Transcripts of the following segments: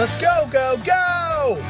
Let's go, go, go!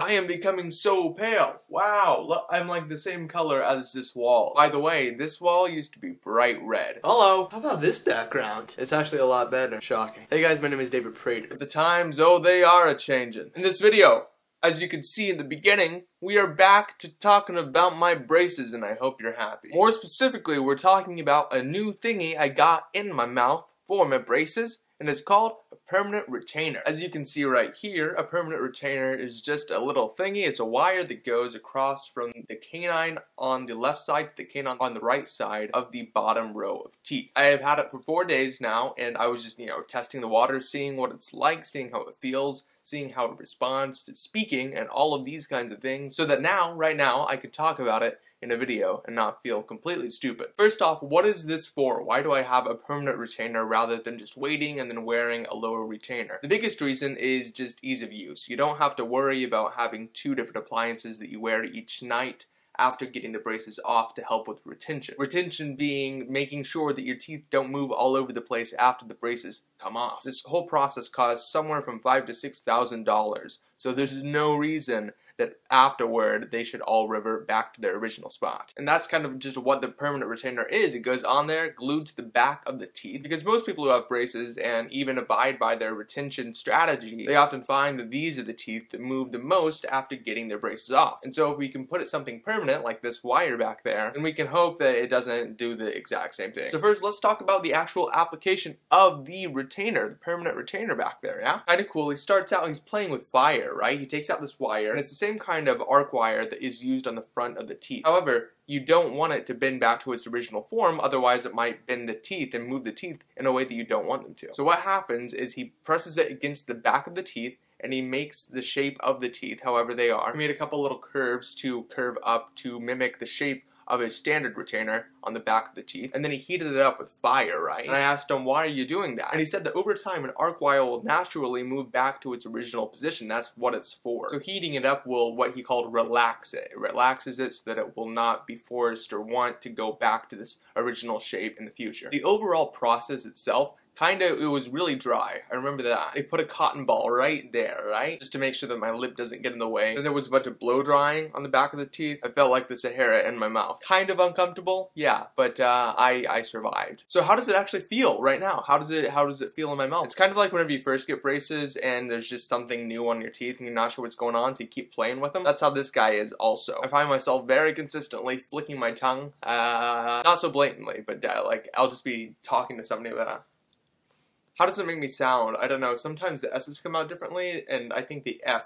I am becoming so pale. Wow, look, I'm like the same color as this wall. By the way, this wall used to be bright red. Hello. How about this background? It's actually a lot better. Shocking. Hey guys, my name is David Prater. The times, oh, they are a-changin'. In this video, as you can see in the beginning, we are back to talking about my braces, and I hope you're happy. More specifically, we're talking about a new thingy I got in my mouth for my braces, and it's called a permanent retainer. As you can see right here, a permanent retainer is just a little thingy. It's a wire that goes across from the canine on the left side to the canine on the right side of the bottom row of teeth. I have had it for 4 days now, and I was just, testing the water, seeing what it's like, seeing how it feels, seeing how it responds to speaking and all of these kinds of things, so that now, right now, I could talk about it in a video and not feel completely stupid. First off, what is this for? Why do I have a permanent retainer rather than just waiting and then wearing a lower retainer? The biggest reason is just ease of use. You don't have to worry about having two different appliances that you wear each night after getting the braces off to help with retention. Retention being making sure that your teeth don't move all over the place after the braces come off. This whole process costs somewhere from $5,000 to $6,000, so there's no reason that afterward they should all revert back to their original spot. And that's kind of just what the permanent retainer is. It goes on there, glued to the back of the teeth, because most people who have braces and even abide by their retention strategy, they often find that these are the teeth that move the most after getting their braces off. And so if we can put something permanent like this wire back there, then we can hope that it doesn't do the exact same thing. So first, let's talk about the actual application of the retainer, the permanent retainer back there, yeah? Kinda cool. He starts out, he's playing with fire, right? He takes out this wire, and it's the same kind of arc wire that is used on the front of the teeth. However, you don't want it to bend back to its original form, otherwise it might bend the teeth and move the teeth in a way that you don't want them to. So what happens is he presses it against the back of the teeth, and he makes the shape of the teeth however they are. He made a couple little curves to curve up to mimic the shape of a standard retainer on the back of the teeth, and then he heated it up with fire, right? And I asked him, why are you doing that? And he said that over time, an arc wire will naturally move back to its original position. That's what it's for. So heating it up will, what he called, relax it. It relaxes it so that it will not be forced or want to go back to this original shape in the future. The overall process itself, it was really dry. I remember that. They put a cotton ball right there, right? Just to make sure that my lip doesn't get in the way. Then there was a bunch of blow drying on the back of the teeth. I felt like the Sahara in my mouth. Kind of uncomfortable, yeah, but I survived. So how does it actually feel right now? How does it feel in my mouth? It's kind of like whenever you first get braces and there's just something new on your teeth and you're not sure what's going on, so you keep playing with them. That's how this guy is also. I find myself very consistently flicking my tongue. Not so blatantly, but like I'll just be talking to somebody about, how does it make me sound? I don't know. Sometimes the S's come out differently, and I think the F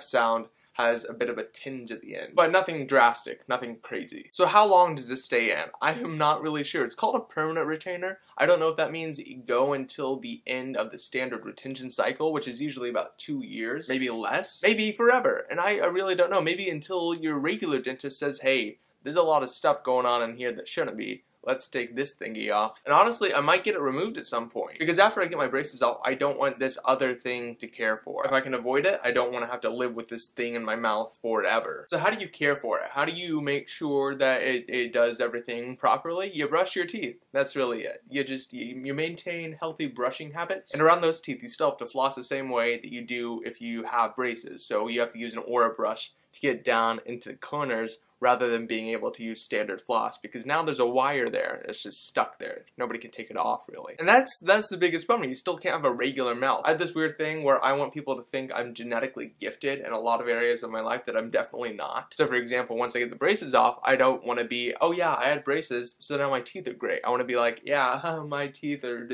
sound has a bit of a tinge at the end. But nothing drastic, nothing crazy. So how long does this stay in? I am not really sure. It's called a permanent retainer. I don't know if that means you go until the end of the standard retention cycle, which is usually about 2 years, maybe less, maybe forever. And I really don't know. Maybe until your regular dentist says, hey, there's a lot of stuff going on in here that shouldn't be. Let's take this thingy off. And honestly, I might get it removed at some point, because after I get my braces off, I don't want this other thing to care for. If I can avoid it, I don't want to have to live with this thing in my mouth forever. So how do you care for it? How do you make sure that it does everything properly? You brush your teeth. That's really it. You maintain healthy brushing habits. And around those teeth, you still have to floss the same way that you do if you have braces. So you have to use an Aura brush to get down into the corners rather than being able to use standard floss, because now there's a wire there. It's just stuck there. Nobody can take it off, really. And that's the biggest bummer. You still can't have a regular mouth. I have this weird thing where I want people to think I'm genetically gifted in a lot of areas of my life that I'm definitely not. So, for example, once I get the braces off, I don't want to be, oh yeah, I had braces, so now my teeth are great. I want to be like, yeah, my teeth are,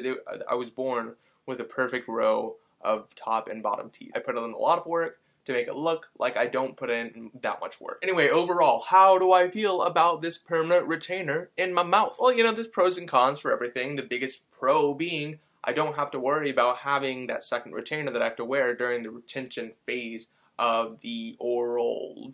I was born with a perfect row of top and bottom teeth. I put in a lot of work to make it look like I don't put in that much work. Anyway, overall, how do I feel about this permanent retainer in my mouth? Well, there's pros and cons for everything. The biggest pro being I don't have to worry about having that second retainer that I have to wear during the retention phase of the oral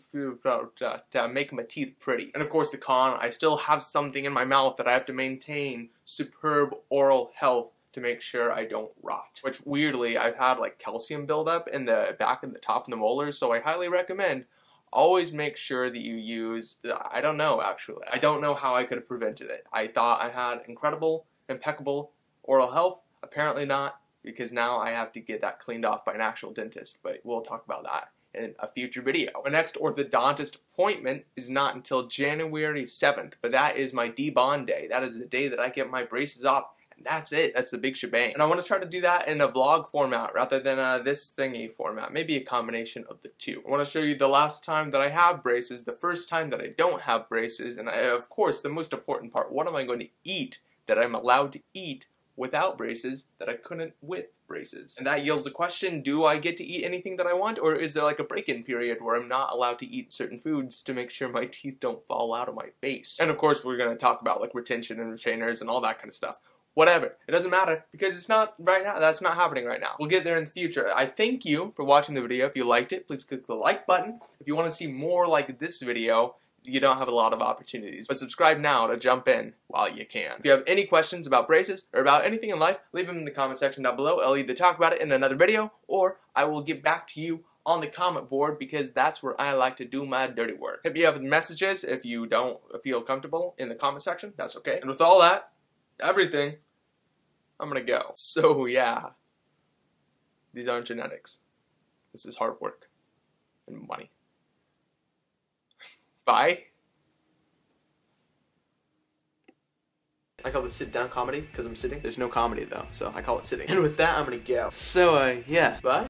making my teeth pretty. And of course the con, I still have something in my mouth that I have to maintain superb oral health to make sure I don't rot. Which weirdly, I've had like calcium buildup in the back and the top of the molars, so I highly recommend always make sure that you use, I don't know actually. I don't know how I could have prevented it. I thought I had incredible, impeccable oral health. Apparently not, because now I have to get that cleaned off by an actual dentist, but we'll talk about that in a future video. My next orthodontist appointment is not until January 7th, but that is my debond day. That is the day that I get my braces off, and that's it. That's the big shebang. And I want to try to do that in a vlog format rather than this thingy format, maybe a combination of the two. I want to show you the last time that I have braces, the first time that I don't have braces, and of course, the most important part, what am I going to eat that I'm allowed to eat without braces that I couldn't with braces. And that yields the question, do I get to eat anything that I want, or is there like a break-in period where I'm not allowed to eat certain foods to make sure my teeth don't fall out of my face? And of course, we're gonna talk about like retention and retainers and all that kind of stuff. Whatever, it doesn't matter, because it's not right now, that's not happening right now. We'll get there in the future. I thank you for watching the video. If you liked it, please click the like button. If you wanna see more like this video, you don't have a lot of opportunities, but subscribe now to jump in while you can. If you have any questions about braces or about anything in life, leave them in the comment section down below. I'll either talk about it in another video, or I will get back to you on the comment board, because that's where I like to do my dirty work. Hit me up with messages if you don't feel comfortable in the comment section. That's okay. And with all that, everything, I'm gonna go. So yeah, these aren't genetics. This is hard work and money. Bye. I call this sit-down comedy because I'm sitting. There's no comedy though, so I call it sitting. And with that, I'm gonna go. So yeah, bye.